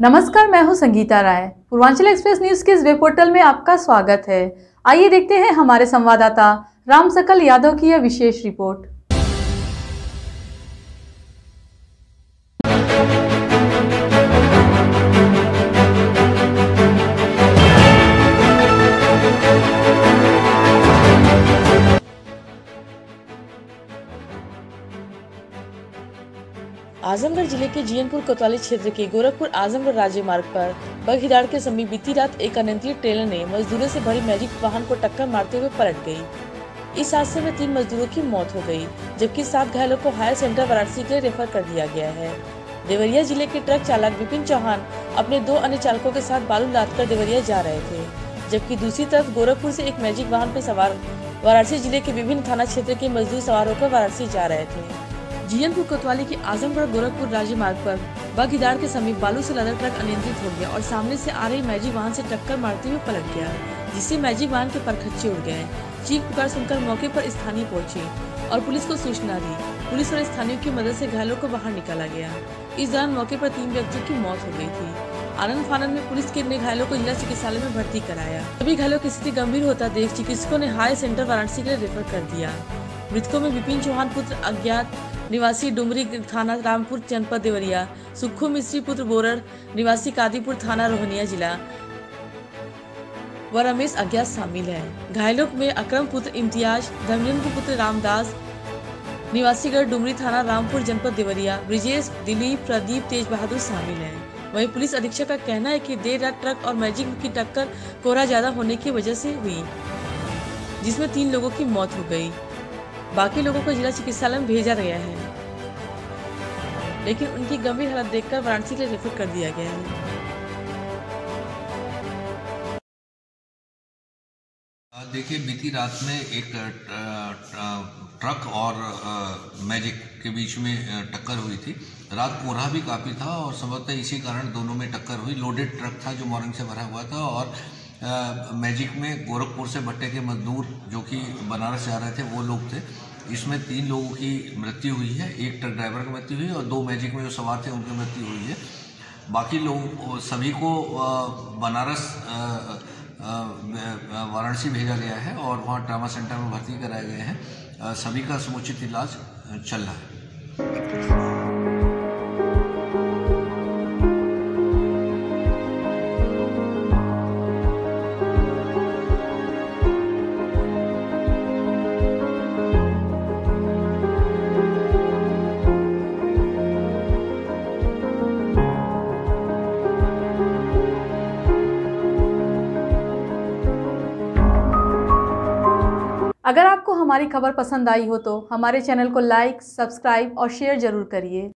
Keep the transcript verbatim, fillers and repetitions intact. नमस्कार, मैं हूं संगीता राय। पूर्वांचल एक्सप्रेस न्यूज के इस वेब पोर्टल में आपका स्वागत है। आइए देखते हैं हमारे संवाददाता राम सकल यादव की यह विशेष रिपोर्ट। आजमगढ़ जिले के जीनपुर कोतवाली क्षेत्र के गोरखपुर आजमगढ़ राज्य मार्ग पर बगहीदाड़ के समीप बीती रात एक अनियंत्रित ट्रेलर ने मजदूरों से भरी मैजिक वाहन को टक्कर मारते हुए पलट गई। इस हादसे में तीन मजदूरों की मौत हो गई, जबकि सात घायलों को हायर सेंटर वाराणसी के लिए रेफर कर दिया गया है। देवरिया जिले के ट्रक चालक विपिन चौहान अपने दो अन्य चालकों के साथ बालू लाद कर देवरिया जा रहे थे, जबकि दूसरी तरफ गोरखपुर से एक मैजिक वाहन पर सवार वाराणसी जिले के विभिन्न थाना क्षेत्र के मजदूर सवार होकर वाराणसी जा रहे थे। जीनपुर कोतवाली के आजमगढ़ गोरखपुर राज्य मार्ग पर बगहीदाड़ के समीप बालू से लदा ट्रक अनियंत्रित हो गया और सामने से आ रही मैजिक वाहन से टक्कर मारते हुए पलट गया, जिससे मैजिक वाहन के परखच्चे उड़ गए। चीख पुकार सुनकर मौके पर स्थानीय पहुंचे और पुलिस को सूचना दी। पुलिस और स्थानीयों की मदद से घायलों को बाहर निकाला गया। इस दौरान मौके पर तीन व्यक्तियों की मौत हो गयी थी। आनंद फानंद में पुलिस के ने घायलों को जिला चिकित्सालय में भर्ती कराया। सभी घायलों की स्थिति गंभीर होता देख चिकित्सकों ने हायर सेंटर वाराणसी के लिए रेफर कर दिया। मृतकों में विपिन चौहान पुत्र अज्ञात निवासी डूमरी थाना रामपुर जनपद देवरिया, सुक्खू मिस्त्री पुत्र बोरड़ निवासी कादीपुर थाना रोहनिया जिला व रमेश अज्ञात शामिल है। घायलों में अकरम पुत्र इम्तियाज, धर्मेद्र पुत्र रामदास निवासी गढ़ डूमरी थाना रामपुर जनपद देवरिया, ब्रिजेश, दिलीप, प्रदीप, तेज बहादुर शामिल है। वहीं पुलिस अधीक्षक का कहना है कि देर रात ट्रक और मैजिक की टक्कर कोहरा ज्यादा होने की वजह से हुई, जिसमें तीन लोगों की मौत हो गयी। बाकी लोगों को जिला चिकित्सालय में भेजा गया है, लेकिन उनकी गंभीर हालत देखकर वाराणसी के लिए रेफर कर दिया गया है। देखिए, बीती रात में एक ट्रक और मैजिक के बीच में टक्कर हुई थी। रात कोहरा भी काफी था और संभवतः इसी कारण दोनों में टक्कर हुई। लोडेड ट्रक था जो मॉर्निंग से भरा हुआ था और आ, मैजिक में गोरखपुर से भट्टे के मजदूर जो कि बनारस से आ रहे थे वो लोग थे। इसमें तीन लोगों की मृत्यु हुई है, एक ट्रक ड्राइवर की मृत्यु हुई और दो मैजिक में जो सवार थे उनकी मृत्यु हुई है। बाकी लोग सभी को बनारस वाराणसी भेजा गया है और वहाँ ट्रामा सेंटर में भर्ती कराए गए हैं। सभी का समुचित इलाज चल रहा है। अगर आपको हमारी खबर पसंद आई हो तो हमारे चैनल को लाइक, सब्सक्राइब और शेयर जरूर करिए।